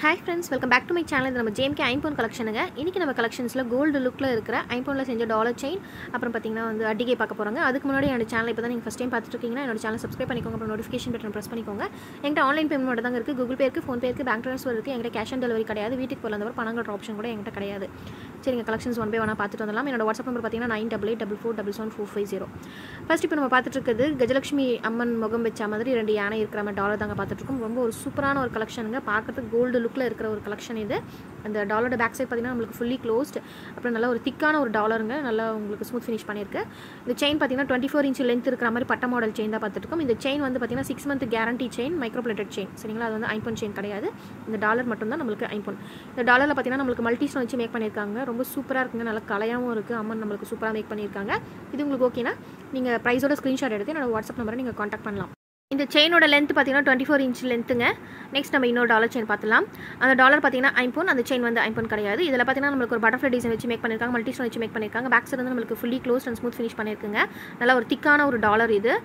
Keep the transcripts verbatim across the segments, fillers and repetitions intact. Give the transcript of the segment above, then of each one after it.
Hi friends, welcome back to my channel. This is jmkimpon collection. Today we collections gold look la irukra impon la dollar chain appuram pathina vandu adige paaka poranga. Adukku munadi enna channel ipo dhaan first time paathutirukeenga enna channel subscribe pannikonga appuram notification button press pannikonga. Engada online payment mode dhaan irukku Google Pay irukku Phone Pay irukku bank transfer irukku engada cash and delivery kedaiyadhu veetukku pola andha panangal option kuda engada kedaiyadhu. Seringa collections one by one paathutu vandalam. Enoda WhatsApp number pathina nine eight eight four four seven four five zero. First ipo nama paathutirukkudu Gajalakshmi amman mugam vecha maadhiri rendu yaana irukra ma dollar dhaan paathutirukkom. Romba oru superana oru collection ga paakradhu gold collection is the dollar back side fully closed. Apna thick dollar smooth finish the chain twenty-four inch length patta model chain the chain vandha six month guarantee chain micro plated chain. Seringala adha impon chain the dollar mattum the dollar la multi stone make pannirukanga super ah super make pannirukanga price oda screenshot WhatsApp number contact. The chain length is twenty-four inch length. Next, we have a dollar chain. The dollar is impon and the chain is impon. This is a butterfly design, multi stone design. Back side is fully closed and smooth finish. Nalla thick dollar. The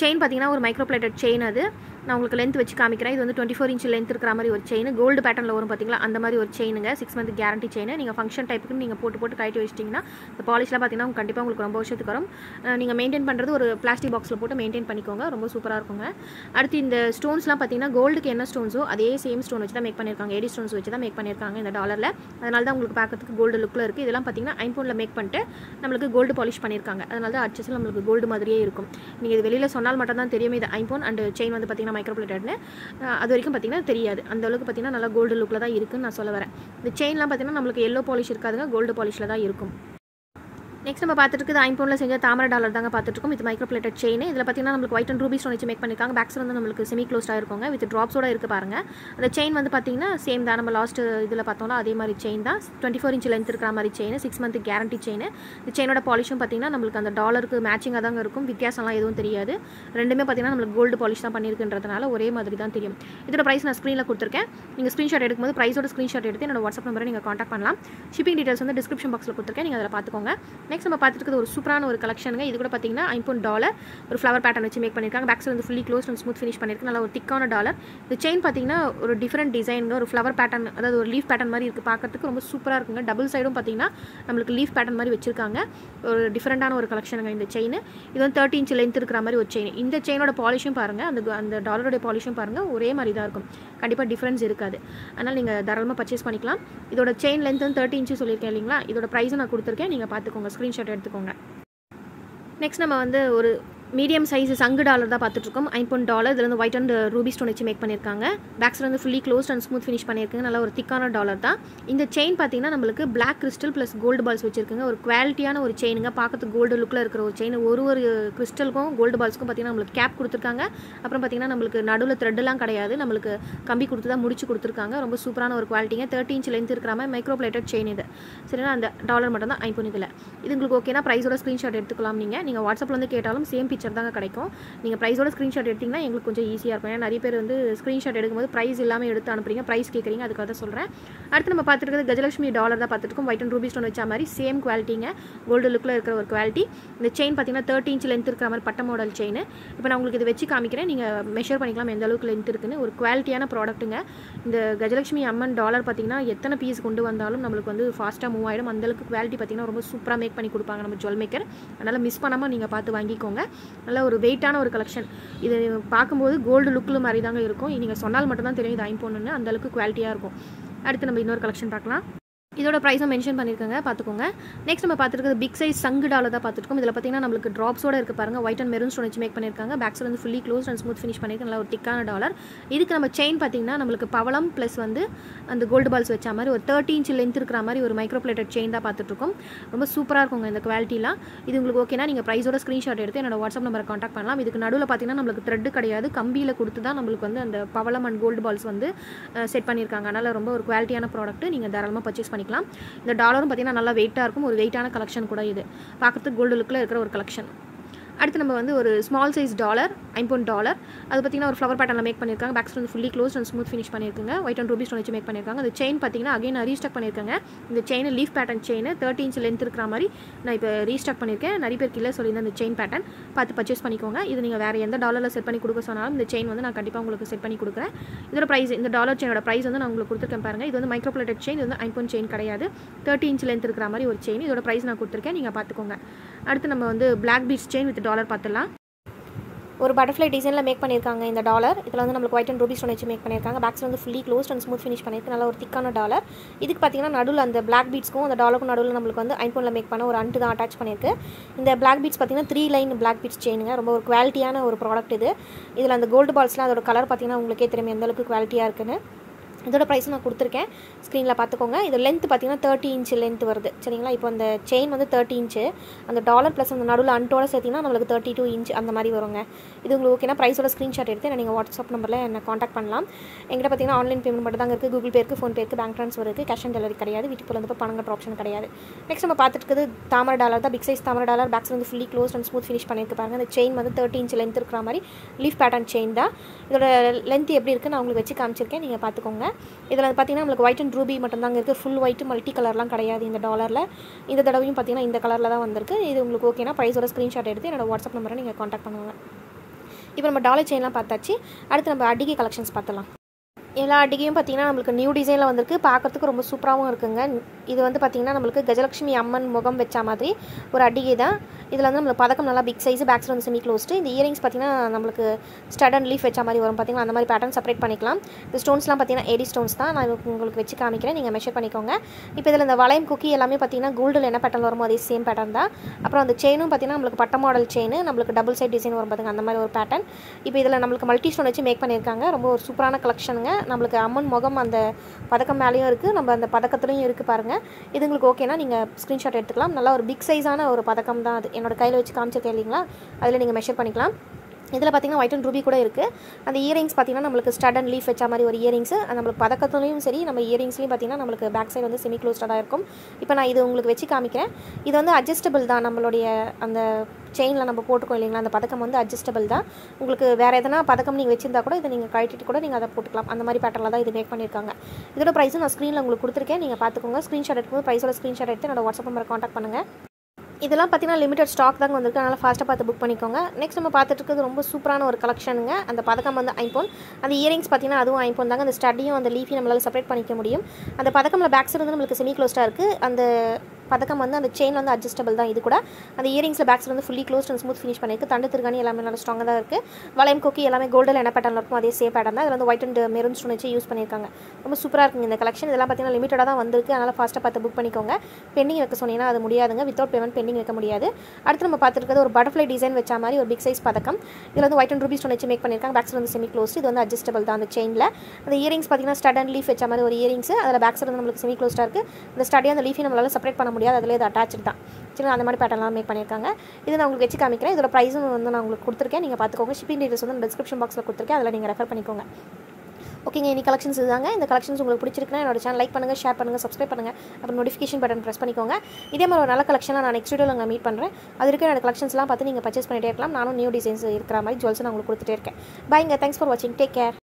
chain is a micro plated chain. Length is twenty-four inch length chain. Gold pattern chain. six month guarantee chain. You function type. You the polish you maintain a plastic box. Super. The stones la pathina gold ke enna stones o adhe same stone vechu da make pannirukanga eighty stones vechu da make pannirukanga indha dollar la adanal da ungalku paakradhukku gold look la irukku idella pathina impon la make pannite namakku gold polish pannirukanga adanal da arches la namakku gold madhiriye irukum neenga idu velila sonnal mattum dhaan theriyum idu impon and chain vandu pathina micro plated nu adu varaikum pathina theriyadhu andha alukku pathina nalla gold look la da irukku na solla varen indha chain la pathina namakku yellow polish irukadunga gold polish la da irukum. Next, we have the impon dollar. This microplated chain. This is white and ruby stone. Back side is semi-closed with drops. The chain is the same. We lost the chain. twenty-four inch length chain. six month guarantee chain. The chain is polished. The dollar is matching. We have gold polish. This price on the screen. You can screenshot the price. Screenshot WhatsApp number. Contact shipping details in the description box. Next, we have a super collection. This is impon dollar. A flower pattern which make pannirukanga. Back side is fully closed and smooth finish pannirukanga. Thick dollar. The chain is a different design. A flower pattern, a leaf pattern. Super double side is leaf pattern. A different collection in the chain. This is a thirty inch length chain. This chain is polish and the dollar is polish. There is difference. You can purchase this chain length is thirty inches. This price is screenshot எடுத்துக்கோங்க. Next நம்ம வந்து ஒரு medium size சங்கு dollar தான் பாத்துட்டு இருக்கோம். impon dollar இதுல வந்து white and ruby stone வச்சு மேக் பண்ணிருக்காங்க. Back side வந்து fully closed and smooth finish பண்ணிருக்காங்க. நல்ல ஒரு திக்கான டாலர் தான். இந்த chain பாத்தீங்கன்னா நமக்கு black crystal plus gold balls வச்சிருக்காங்க. ஒரு குவாலிட்டியான ஒரு chainங்க. பாக்கறது gold lookல இருக்கிற ஒரு chain. ஒரு ஒரு crystalக்கும் gold ballsக்கும் பாத்தீங்கன்னா நமக்கு cap கொடுத்திருக்காங்க. அப்புறம் பாத்தீங்கன்னா நமக்கு நடுவுல thread எல்லாம் கிடையாது. நமக்கு கம்பி கொடுத்து தான் முடிச்சு கொடுத்திருக்காங்க. ரொம்ப சூப்பரான ஒரு குவாலிட்டிங்க. thirty inch length இருக்கற மாதிரி micro plated chain இது. சரினா அந்த டாலர் மட்டும் தான் impon இதுல. இது உங்களுக்கு ஓகேனா பிரைஸோட ஸ்கிரீன்ஷாட் எடுத்துக்கலாம் நீங்க. நீங்க WhatsAppல வந்து கேட்டாலும் சேம் சர்தாங்க கிடைக்கும். நீங்க பிரைஸோட ஸ்கிரீன்ஷாட் எடுத்தீங்கன்னா உங்களுக்கு கொஞ்சம் ஈஸியா இருக்கும். ஏன்னா நிறைய பேர் வந்து ஸ்கிரீன்ஷாட் எடுக்கும்போது பிரைஸ் இல்லாம எடுத்து அனுப்புறீங்க, பிரைஸ் கேக்குறீங்க. அதுக்காக தான் சொல்றேன். அடுத்து நம்ம பாத்துக்கிறது கஜலட்சுமி டாலர் தான் பாத்துட்டுக்கும். white and ruby stone வச்ச மாதிரி சேம் குவாலிட்டிங்க. gold lookல இருக்கிற ஒரு குவாலிட்டி. இந்த chain பாத்தீங்கன்னா thirty inch length இருக்கிற மாதிரி பட்ட மாடல் chain. இப்போ நான் உங்களுக்கு இது வெச்சு காமிக்கிறேன். நீங்க மெஷர் பண்ணிக்கலாம் எந்த அளவுக்கு length இருக்குன்னு. ஒரு குவாலிட்டியான ப்ராடக்ட்ங்க. இந்த கஜலட்சுமி அம்மன் டாலர் பாத்தீங்கன்னா எத்தனை பீஸ் கொண்டு வந்தாலும் நமக்கு வந்து ஃபாஸ்டா மூவ் ஆயிடும். அந்த அளவுக்கு குவாலிட்டி பாத்தீங்கன்னா ரொம்ப சூப்பரா மேக் பண்ணி கொடுப்பாங்க நம்ம ஜுவல் மேக்கர். அதனால மிஸ் பண்ணாம நீங்க பாத்து வாங்கிக்கோங்க. நல்ல ஒரு வெயிட்டான ஒரு collection. இது பாக்கும்போது gold lookல மாதிரி தான் இருக்கும். நீங்க சொன்னால் மட்டும் தான் தெரியும் இது impon-னு. அந்த அளவுக்கு குவாலிட்டியா இருக்கும். அடுத்து நம்ம இன்னொரு collection பார்க்கலாம். இதோட பிரைஸ் மென்ஷன் பண்ணிருக்கங்க பாத்துக்கோங்க. நெக்ஸ்ட் நம்ம பாத்துக்கிறது big size சங்கு டாலர் தான் பாத்துட்டுக்கோம். இதல பாத்தீங்கன்னா நமக்கு drops ஓட இருக்கு பாருங்க. white and maroon stone வச்சு மேக் பண்ணிருக்காங்க. back side வந்து fully closed and smooth finish பண்ணிருக்காங்க. நல்ல ஒரு திக்கான டாலர். இதுக்கு நம்ம chain பாத்தீங்கன்னா நமக்கு பவளம் plus வந்து அந்த gold balls வச்ச மாதிரி ஒரு thirty inch length இருக்கற மாதிரி ஒரு micro plated chain தான் பாத்துட்டுக்கோம். ரொம்ப சூப்பரா இருக்குங்க இந்த குவாலிட்டிலாம். இது உங்களுக்கு ஓகேனா நீங்க பிரைஸோட ஸ்கிரீன்ஷாட் எடுத்து என்னோட WhatsApp நம்பரை கான்டாக்ட் பண்ணலாம். இதுக்கு நடுவுல பாத்தீங்கன்னா நமக்கு thread கிடையாது. கம்பியில கொடுத்து தான் நமக்கு வந்து அந்த பவளம் and gold balls வந்து செட் பண்ணிருக்காங்க. அதனால ரொம்ப ஒரு குவாலிட்டியான ப்ராடக்ட். நீங்க தாராளமா பர்சேஸ் பண்ணி the dollar is a weight collection. It is a gold look collection. அடுத்து நம்ம வந்து ஒரு small size dollar impon dollar அது பாத்தீங்கன்னா ஒரு flower patternல மேக் பண்ணிருக்காங்க back side வந்து fully closed and smooth finish பண்ணிருக்காங்க white and ruby stone வச்சு மேக் பண்ணிருக்காங்க அந்த chain பாத்தீங்கன்னா again restock பண்ணிருக்காங்க இந்த chain leaf pattern chain thirteen inch length இருக்குற மாதிரி நான் இப்போ restock பண்ணிருக்கேன் நிறைய பேர் கில்ல சொல்லிருந்த அந்த chain pattern பார்த்து purchase பண்ணிக்கோங்க இது நீங்க வேற எந்த dollarல செட் பண்ணி கொடுக்க சொன்னாலும் இந்த chain வந்து நான் கண்டிப்பா உங்களுக்கு செட் பண்ணி கொடுக்கிறேன் இதோட price இந்த dollar chainோட price வந்து நான் உங்களுக்கு கொடுத்திருக்கேன் பாருங்க இது வந்து microplated chain இது வந்து impon chain கிடையாது thirteen inch length இருக்குற மாதிரி ஒரு chain இதோட price நான் கொடுத்திருக்கேன் நீங்க பாத்துக்கோங்க அடுத்து நம்ம வந்து black beads chain with dollar பாத்தலாம் ஒரு butterfly designல மேக் பண்ணிருக்காங்க இந்த dollar இதல வந்து நமக்கு white and ruby stone வச்சு மேக் பண்ணிருக்காங்க back side வந்து fully closed and smooth finish பண்ணிருக்கு நல்ல ஒரு திக்கான dollar இதுக்கு பாத்தீங்கன்னா நடுவுல அந்த black beadsக்கும் அந்த dollarக்கும் நடுவுல நமக்கு வந்து impon-ல மேக் பண்ண ஒரு அண்டு தான் attach பண்ணிருக்கு இந்த black beads பாத்தீங்கன்னா three line black beads chainங்க ரொம்ப ஒரு குவாலிட்டியான ஒரு product இது இதல அந்த gold ballsலாம் அதோட கலர் பாத்தீங்கன்னா உங்களுக்கே தெரியும் எந்த அளவுக்கு குவாலிட்டியா இருக்குன்னு இதோட price நான் கொடுத்திருக்கேன் ஸ்கிரீன்ல பாத்துக்கோங்க இது length பாத்தீங்கன்னா thirty inch length வருது சரிங்களா இப்போ அந்த chain வந்து thirty inch அந்த dollar plus அந்த நடுவுல அண்டோட சேர்த்தீங்கன்னா நமக்கு thirty-two inch அந்த மாதிரி வரும்ங்க இது உங்களுக்கு ஓகேனா priceோட ஸ்கிரீன்ஷாட் எடுத்து நீங்க WhatsApp நம்பர்ல என்ன कांटेक्ट பண்ணலாம் என்கிட்ட பாத்தீங்கன்னா ஆன்லைன் பேமெண்ட் மட்டும் தான் இருக்கு Google Pay இருக்கு Phone Pay இருக்கு Bank Transfer இருக்கு cash and delivery கிடையாது வீட்டுக்குள்ள வந்து பணம் கட்ட ஆப்ஷன் கிடையாது நெக்ஸ்ட் நம்ம பாத்துட்டு இருக்குது தாமரை டாலர் தான் big size தாமரை டாலர் back side வந்து fully closed and smooth finish பண்ணிருக்கு பாருங்க அந்த chain வந்து thirty inch length இருக்குற மாதிரி leaf pattern chain தான் இதோட length எப்படி இருக்கு நான் உங்களுக்கு வெச்சு காமிச்சிருக்கேன் நீங்க பாத்துக்கோங்க இதல பாத்தீங்கன்னா நமக்கு white and ruby மட்டும் தான் இருக்கு full white multi colorலாம் கிடையாது இந்த டாலர்ல இந்த தடவையும் பாத்தீங்கன்னா இந்த கலர்ல தான் வந்திருக்கு இது உங்களுக்கு ஓகேனா priceோட ஸ்கிரீன்ஷாட் எடுத்து என்னோட WhatsApp நம்பரை நீங்க कांटेक्ट பண்ணுங்க இப்போ நம்ம டாலர் செயின்லாம் பார்த்தாச்சு அடுத்து நம்ம அடிகை கலெக்ஷன்ஸ் பார்த்தலாம் எல்லா அடிகையும் பாத்தீங்கன்னா நமக்கு நியூ டிசைன்ல வந்திருக்கு பார்க்கிறதுக்கு ரொம்ப சூப்பராவும் இருக்குங்க இது வந்து பாத்தீங்கன்னா நமக்கு கஜலட்சுமி அம்மன் முகம் வெச்ச மாதிரி ஒரு அடிகை தான் இதுல வந்து நமக்கு பதக்கம் நல்லா big size back side வந்து semi closed இந்த earrings பாத்தீங்கன்னா நமக்கு stud and leaf வெச்ச மாதிரி வரும் பாத்தீங்கன்னா அந்த மாதிரி pattern செப்பரேட் பண்ணிக்கலாம் இந்த ஸ்டோன்ஸ்லாம் பாத்தீங்கன்னா eighty stones தான் நான் உங்களுக்கு வெச்சு காமிக்கிறேன் நீங்க மெஷர் பண்ணிக்கோங்க இப்போ இதல இந்த வளையம் குக்கி எல்லாமே பாத்தீங்கன்னா goldல என்ன pattern வருமோ அதே same pattern தான் அப்புறம் அந்த chainம் பாத்தீங்கன்னா நமக்கு பட்ட model chain நமக்கு double side design வரும் பாத்தீங்க அந்த மாதிரி ஒரு pattern இப்போ இதல நமக்கு multi stone வெச்சு மேக் பண்ணிருக்காங்க ரொம்ப ஒரு சூப்பரான கலெக்ஷன்ங்க நமக்கு அம்மன் முகம் அந்த பதக்கம் மேலயும் இருக்கு நம்ம அந்த பதக்கத்தலயும் இருக்கு பாருங்க இது உங்களுக்கு ஓகேனா நீங்க ஸ்கிரீன்ஷாட் எடுத்துக்கலாம் நல்ல ஒரு big size-ஆன ஒரு பதக்கம் தான் அது என்னோட கையில வச்சு காமிச்சிருக்கேன் இல்லீங்களா அதுல நீங்க மெஷர் பண்ணிக்கலாம் இதல பாத்தீங்கன்னா white and ruby கூட இருக்கு அந்த earrings பாத்தீங்கன்னா நமக்கு stud and leaf வெச்ச மாதிரி ஒரு earrings நமக்கு பதக்கத்தலயும் சரி நம்ம earringsலயும் பாத்தீங்கன்னா நமக்கு back side வந்து semi closed-ஆ தான் இருக்கும் இப்போ நான் இது உங்களுக்கு வெச்சு காமிக்கிறேன் இது வந்து adjustable தான் நம்மளுடைய அந்த chainல நம்ம போட்டுக்கோம் இல்லீங்களா அந்த பதக்கம் வந்து adjustable தான் உங்களுக்கு வேற எதனா பதக்கம் நீங்க வெச்சிருந்தா கூட இத நீங்க கழட்டிட்டு கூட நீங்க அத போட்டுக்கலாம் அந்த மாதிரி பேட்டர்ன்ல தான் இது மேக் பண்ணிருக்காங்க இதோட பிரைஸ் நான் ஸ்கிரீன்ல உங்களுக்கு கொடுத்திருக்கேன் நீங்க பாத்துக்கோங்க ஸ்கிரீன்ஷாட் எடுக்கும்போது பிரைஸோட ஸ்கிரீன்ஷாட் எடுத்து என்னோட WhatsApp நம்பரை कांटेक्ट பண்ணுங்க இதெல்லாம் பாத்தீங்கன்னா லிமிட்டட் ஸ்டாக் தான் வந்திருக்கு அதனால ஃபாஸ்டா பார்த்து புக் பண்ணிக்கோங்க நெக்ஸ்ட் நம்ம பார்த்துட்டு இருக்குது ரொம்ப சூப்பரான ஒரு கலெக்ஷனுங்க அந்த பதக்கம் வந்து impon அந்த இயரிங்ஸ் பாத்தீங்கன்னா அதுவும் impon தாங்க அந்த ஸ்டடியும் அந்த லீஃபியும் நம்மளால செப்பரேட் பண்ணிக்க முடியும் அந்த பதக்கம்ல பேக் சைடு வந்து நமக்கு semi closed-ஆ இருக்கு அந்த பதக்கம் வந்து அந்த chain வந்து adjustable தான் இது கூட அந்த earringsல back side வந்து fully closed and smooth finish பண்ணிருக்கு தண்டு திருகாணி எல்லாமே நல்ல strong-ஆ தான் இருக்கு வளையம் கொக்கி எல்லாமே gold-ல என்ன pattern இருக்கும் அதே same pattern தான் இதுல வந்து white and maroon stone வச்சு யூஸ் பண்ணிருக்காங்க ரொம்ப சூப்பரா இருக்குங்க இந்த கலெக்ஷன் இதெல்லாம் பாத்தீங்கன்னா லிமிட்டடா தான் வந்திருக்கு அதனால ஃபாஸ்டா பார்த்து புக் பண்ணிக்கோங்க பெண்டிங் வைக்க சொன்னீனா அது முடியாதுங்க without payment பெண்டிங் வைக்க முடியாது அடுத்து நம்ம பார்த்திருக்கிறது ஒரு butterfly design வச்ச மாதிரி ஒரு big size பதக்கம் இதுல வந்து white and ruby stone வச்சு மேக் பண்ணிருக்காங்க back side வந்து semi closed இது வந்து adjustable தான் அந்த chain-ல அந்த earrings பாத்தீங்கன்னா stud and leaf வச்ச மாதிரி ஒரு earrings அதல back side வந்து நமக்கு semi closed-ஆ இருக்கு இந்த stud-ஐ அந்த leaf-ஐ நம்மளால செப்பரேட் பண்ண முடியாது அதுல இது அட்டாச்ட் தான் சரி அந்த மாதிரி பேட்டர்ன்லாம் மேக் பண்ணிருக்காங்க இது நான் உங்களுக்கு வெச்சு காமிக்கிறேன் இதோட பிரைஸும் வந்து நான் உங்களுக்கு கொடுத்திருக்கேன் நீங்க பாத்துக்கோங்க shipping details வந்து description box-ல கொடுத்திருக்கேன் அதல நீங்க ரெஃபர் பண்ணிக்கோங்க ஓகேங்க இந்த கலெக்ஷன்ஸ் இதுதாங்க இந்த கலெக்ஷன்ஸ் உங்களுக்கு பிடிச்சிருக்குனா என்னோட சேனல் லைக் பண்ணுங்க ஷேர் பண்ணுங்க Subscribe பண்ணுங்க அப்புறம் notification button press பண்ணிக்கோங்க இதே மாதிரி ஒரு நல்ல கலெக்ஷனா நான் next videoல உங்களை மீட் பண்றேன் அதுக்கு என்னோட கலெக்ஷன்ஸ்லாம் பார்த்து நீங்க purchase பண்ணிட்டே இருக்கலாம் நானும் நியூ டிசைன்ஸ் இருக்குற மாதிரி ஜுவல்ஸ் நான் உங்களுக்கு கொடுத்துட்டே இருக்கேன் பைங்க thanks for watching take care